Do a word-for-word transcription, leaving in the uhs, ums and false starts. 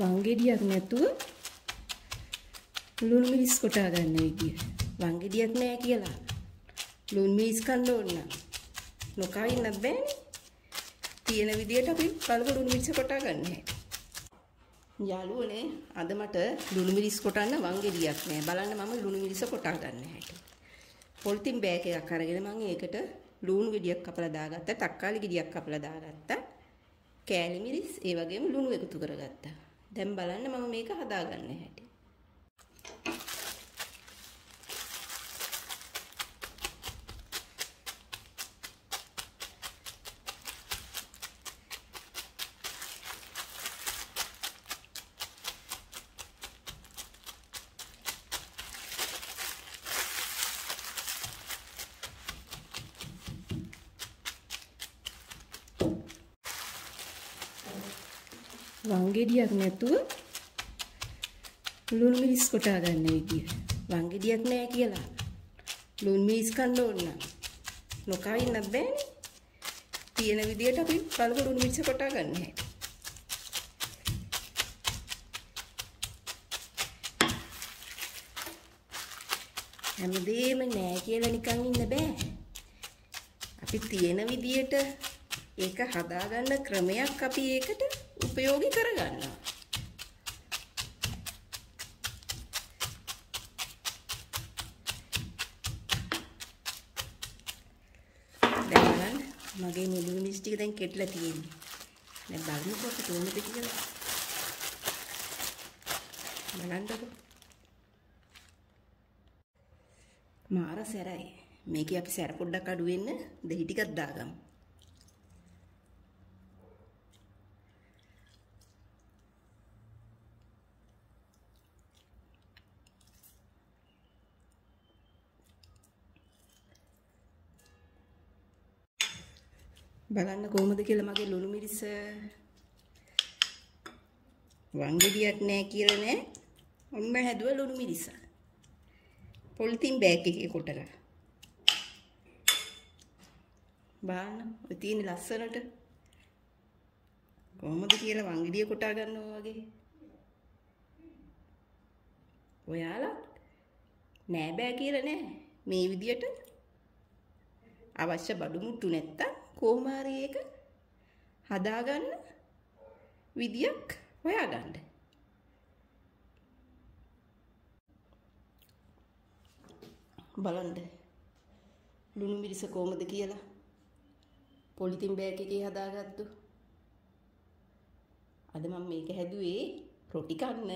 වංගෙඩියක් නැතුව ලුණු මිරිස් කොටා ගන්න විදිය. වංගෙඩියක් නැහැ කියලා ලුණු මිරිස් කන්න ඕන නම් නොකවින්න බෑනේ. තියෙන විදියට අපි බලමු ලුණු මිරිස් කොටා ගන්න හැටි. යාළුවනේ අද මට ලුණු මිරිස් කොටන්න වංගෙඩියක් නැහැ. බලන්න මම ලුණු මිරිස් කොටා ගන්න හැටි. පොලිතින් බෑග් එකක් අරගෙන මම ඒකට ලුණු ගෙඩියක් කපලා දාගත්තා, තක්කාලි ගෙඩියක් කපලා දාගත්තා, කෑලි මිරිස් ඒ වගේම ලුණු එකතු කරගත්තා. දැන් බලන්න මම මේක හදාගන්න හැටි. වංගෙඩියක් නැතුව ලුණු මිරිස් කොටා ගන්න විදිය. වංගෙඩියක් නැහැ කියලා ලුණු මිරිස් කන්න ඕන නම් නොකවින්න බෑනේ. තියෙන විදියට අපි බලමු ලුණු මිරිස් කොටා ගන්න හැටි. හැමදේම නැහැ කියලා නිකන් ඉන්න බෑ. අපි තියෙන විදියට ඒක හදාගන්න ක්‍රමයක් අපි ඒකට उपयोगी කරගන්නවා. දැන් බලන්න මගේ මුළු මිරිස් ටික දැන් කෙටලා තියෙන්නේ. දැන් බලමු කොහොමද උන්නේ කියලා. බලන්නකො. මාර සැරයි. මේකේ අපි සැර පොඩ්ඩක් අඩු වෙන්න දෙහි ටිකක් දාගමු. බලන්න කොහොමද කියලා මගේ ලුණු මිරිස වංගෙඩියක් නැහැ කියලා නේ ඔන්න හැදුව ලුණු මිරිස පොලිතින් බෑග් එකේ කොටලා බලන්න ඔය තියෙන ලස්සනට කොහොමද කියලා වංගෙඩිය කොටා ගන්නවා වගේ. ඔයාලා නෑ බෑ කියලා නේ මේ විදියට අවශ්‍ය බඩු මුට්ටු නැත්තම් කොහොමාරි එක හදාගන්න විදියක් හොයාගන්න. බලන්න ලුණු මිරිස කොහොමද කියලා පොලිතින් බෑග් එකේ හදාගත්තු. අද මම මේක හැදුවේ රොටි කන්න.